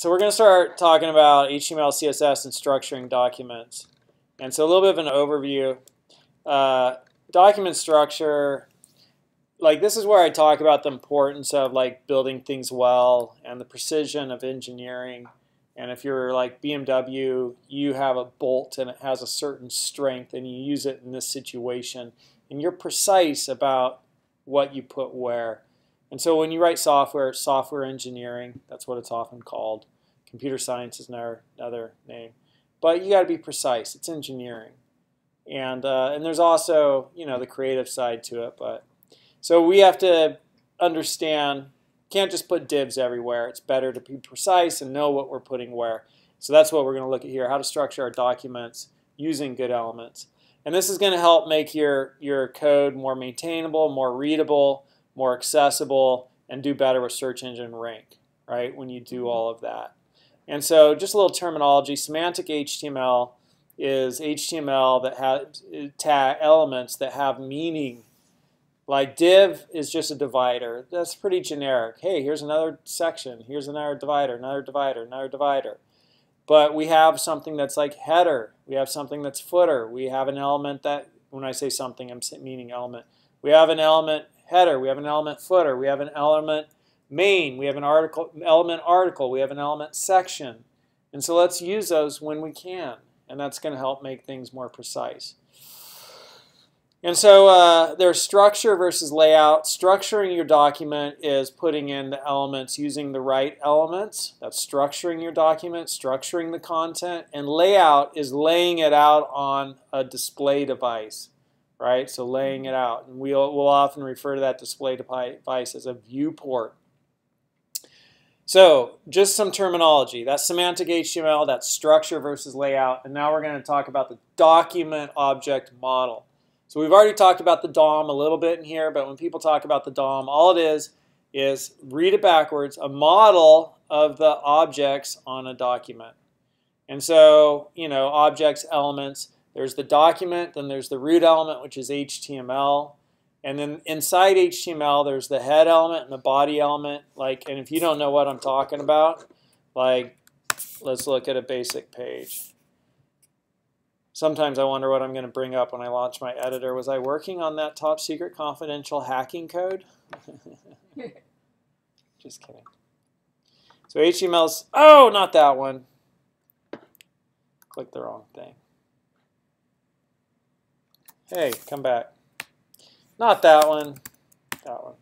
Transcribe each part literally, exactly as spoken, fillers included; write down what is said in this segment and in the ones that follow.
So we're going to start talking about H T M L, C S S, and structuring documents. And so a little bit of an overview. Uh, document structure, like this is where I talk about the importance of like building things well and the precision of engineering. And if you're like B M W, you have a bolt and it has a certain strength and you use it in this situation. And you're precise about what you put where. And so when you write software, software engineering, that's what it's often called. Computer science is another name. But you got to be precise. It's engineering. And, uh, and there's also, you know, the creative side to it. But so we have to understand, can't just put divs everywhere. It's better to be precise and know what we're putting where. So that's what we're going to look at here, how to structure our documents using good elements. And this is going to help make your, your code more maintainable, more readable, more accessible, and do better with search engine rank, right, when you do all of that. And so just a little terminology, semantic H T M L is H T M L that has tag elements that have meaning. Like div is just a divider. That's pretty generic. Hey, here's another section. Here's another divider, another divider, another divider. But we have something that's like header. We have something that's footer. We have an element that, when I say something, I'm meaning element. We have an element header, we have an element footer, we have an element main, we have an article, element article, we have an element section. And so let's use those when we can, and that's going to help make things more precise. And so uh, there's structure versus layout. Structuring your document is putting in the elements using the right elements. That's structuring your document, structuring the content. And layout is laying it out on a display device. Right, so laying it out, and we'll, we'll often refer to that display device as a viewport. So just some terminology. That's semantic H T M L, that's structure versus layout, and now we're going to talk about the document object model. So we've already talked about the D O M a little bit in here, but when people talk about the D O M, all it is is, read it backwards, a model of the objects on a document. And so, you know, objects, elements. There's the document, then there's the root element, which is H T M L. And then inside H T M L, there's the head element and the body element. Like, and if you don't know what I'm talking about, like, let's look at a basic page. Sometimes I wonder what I'm going to bring up when I launch my editor. Was I working on that top secret confidential hacking code? Just kidding. So H T M L's, oh, not that one. Click the wrong thing. Hey, come back. Not that one. That one.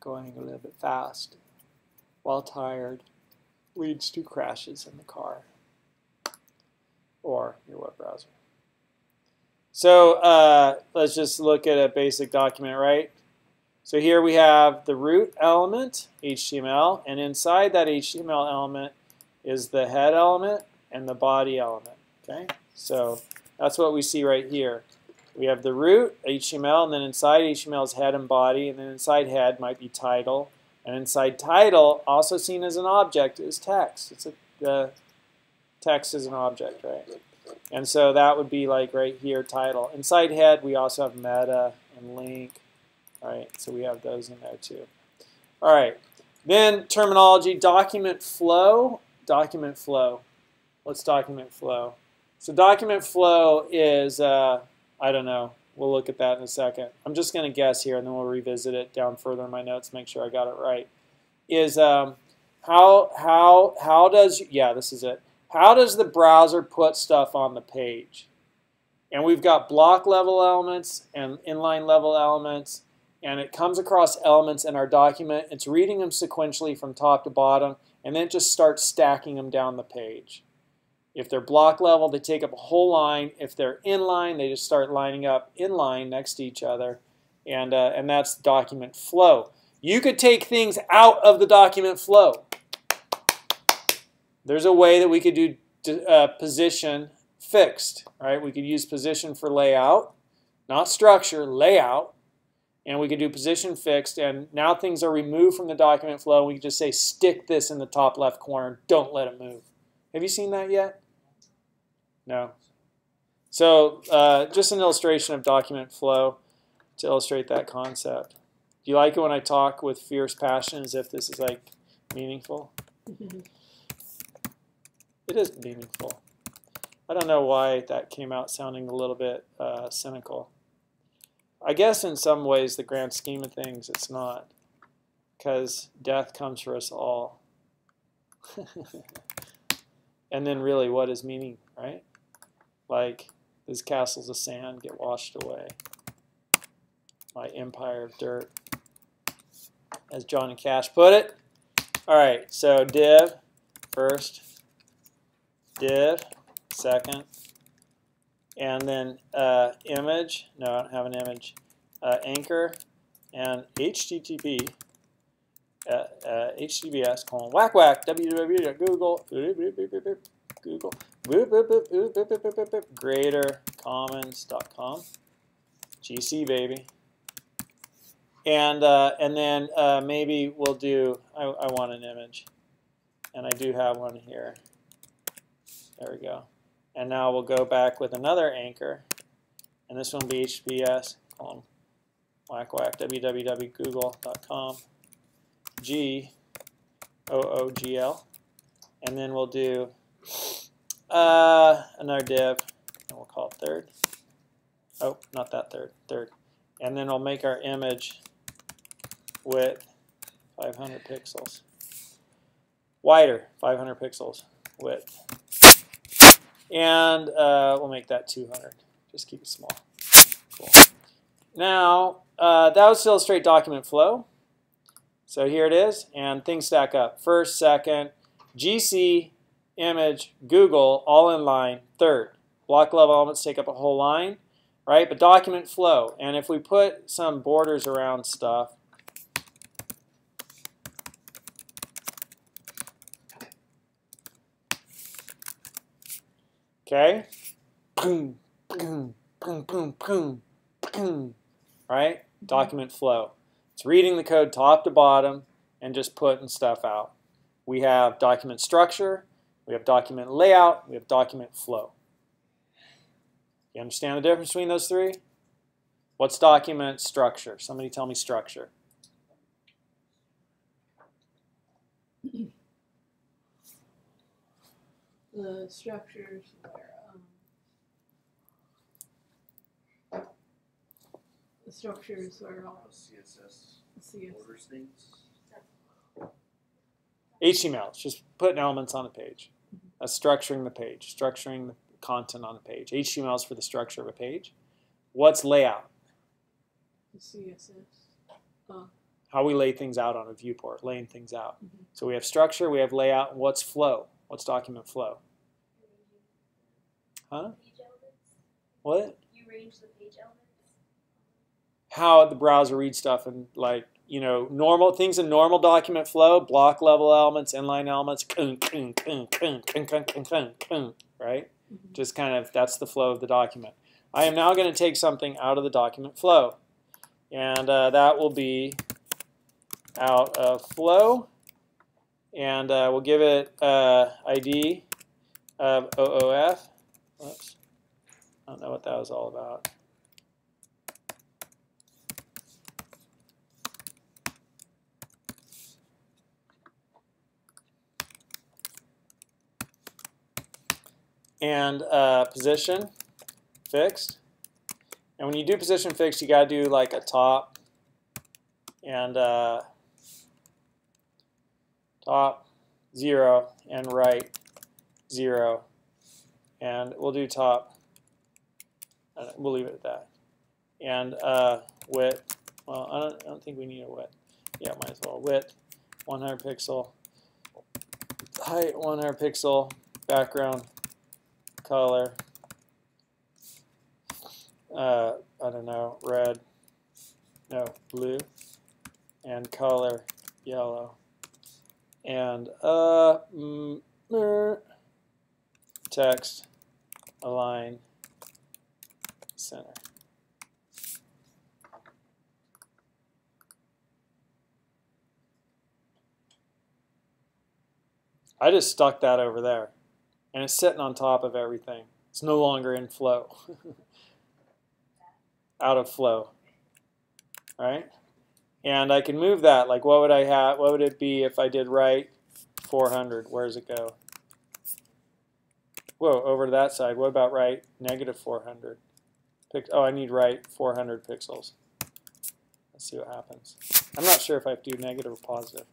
Going a little bit fast while tired leads to crashes in the car or your web browser. So uh, let's just look at a basic document, right? So here we have the root element, H T M L, and inside that H T M L element is the head element and the body element. Okay? So that's what we see right here. We have the root, H T M L, and then inside H T M L is head and body, and then inside head might be title. And inside title, also seen as an object, is text. It's a, the text is an object, right? And so that would be like right here, title. Inside head, we also have meta and link, right? So we have those in there too. All right, then terminology, document flow, document flow. What's document flow? So document flow is, uh, I don't know, we'll look at that in a second. I'm just going to guess here and then we'll revisit it down further in my notes, make sure I got it right. Is um, how, how, how does, yeah, this is it. How does the browser put stuff on the page? And we've got block level elements and inline level elements, and it comes across elements in our document. It's reading them sequentially from top to bottom, and then it just starts stacking them down the page. If they're block level, they take up a whole line. If they're inline, they just start lining up inline next to each other, and, uh, and that's document flow. You could take things out of the document flow. There's a way that we could do uh, position fixed, right? We could use position for layout, not structure, layout, and we could do position fixed, and now things are removed from the document flow. We can just say, stick this in the top left corner. Don't let it move. Have you seen that yet? No. So uh, just an illustration of document flow to illustrate that concept. Do you like it when I talk with fierce passion as if this is like meaningful? It is meaningful. I don't know why that came out sounding a little bit uh, cynical. I guess in some ways, the grand scheme of things, it's not, because death comes for us all. And then really, what is meaning, right? Like, these castles of sand get washed away. My empire of dirt, as Johnny Cash put it. All right, so div, first, div, second, and then uh, image, no, I don't have an image, uh, anchor, and H T T P, uh, uh, H T T P S, colon, whack, whack, www.google, google, google, greater commons dot com, G C, baby. And, uh, and then uh, maybe we'll do, I, I want an image, and I do have one here. There we go. And now we'll go back with another anchor, and this one will be H T T P S, colon, whack, whack, www dot google dot com, G O O G L, and then we'll do uh, another div, and we'll call it third. Oh, not that third, third. And then we'll make our image width five hundred pixels. Wider, five hundred pixels width. And uh, we'll make that two hundred. Just keep it small. Cool. Now, uh, that was to illustrate document flow. So here it is. And things stack up. First, second, G C, image, Google, all in line. Third, block level elements take up a whole line. Right, but document flow, and if we put some borders around stuff, okay, right, document flow. It's reading the code top to bottom and just putting stuff out. We have document structure, we have document layout, we have document flow. You understand the difference between those three? What's document structure? Somebody tell me structure. The structures where um, the structures are all C S S orders things. H T M L. It's just putting elements on a page. That's structuring the page. Structuring the content on a page. H T M L is for the structure of a page. What's layout? C S S. Uh. How we lay things out on a viewport, laying things out. Mm-hmm. So we have structure, we have layout. What's flow? What's document flow? Huh? Page elements. What? You range the page elements. How the browser reads stuff and like you know normal things in normal document flow, block level elements, inline elements, right? Mm-hmm. Just kind of, that's the flow of the document. I am now going to take something out of the document flow. And uh, that will be out of flow. And uh, we'll give it uh, I D of O O F. Oops. I don't know what that was all about. And uh, position fixed. And when you do position fixed, you gotta do like a top and uh, top zero and right zero. And we'll do top. Uh, we'll leave it at that. And uh, width. Well, I don't, I don't think we need a width. Yeah, might as well. Width one hundred pixel. Height one hundred pixel. Background. Color, uh, I don't know, red, no, blue, and color, yellow, and uh, mm, er, text, align, center. I just stuck that over there. And it's sitting on top of everything. It's no longer in flow. Out of flow. All right? And I can move that. Like, what would I have? What would it be if I did right four hundred? Where does it go? Whoa, over to that side. What about right negative four hundred? Oh, I need right four hundred pixels. Let's see what happens. I'm not sure if I do negative or positive.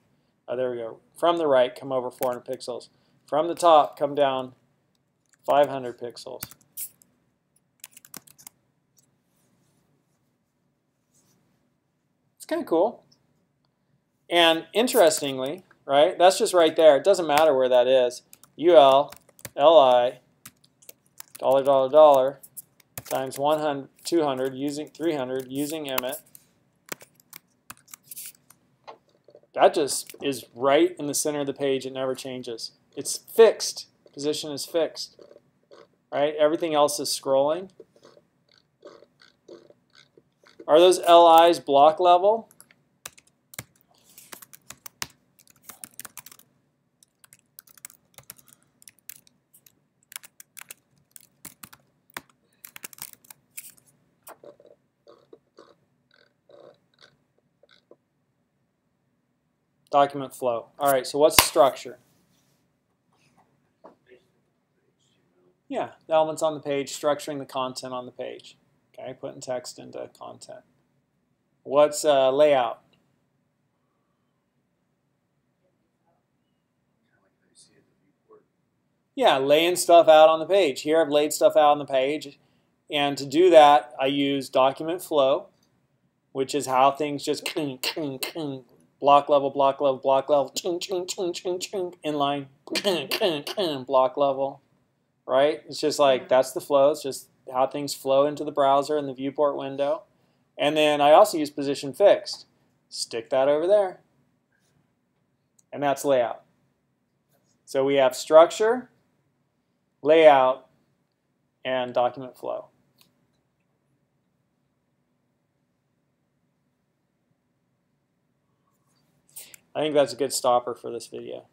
Oh, there we go. From the right, come over four hundred pixels. From the top, come down five hundred pixels. It's kind of cool. And interestingly, right, that's just right there. It doesn't matter where that is. U L, L I, dollar, dollar, dollar, times one hundred, two hundred, using three hundred, using emmet. That just is right in the center of the page. It never changes. It's fixed. Position is fixed. Right? Everything else is scrolling. Are those L I's block level? Document flow. All right, so what's the structure? Yeah, the elements on the page, structuring the content on the page. Okay, putting text into content. What's uh, layout? Yeah, laying stuff out on the page. Here I've laid stuff out on the page. And to do that, I use document flow, which is how things just block level, block level, block level, inline, block level. Right? It's just like that's the flow. It's just how things flow into the browser and the viewport window. And then I also use position fixed. Stick that over there. And that's layout. So we have structure, layout, and document flow. I think that's a good stopper for this video.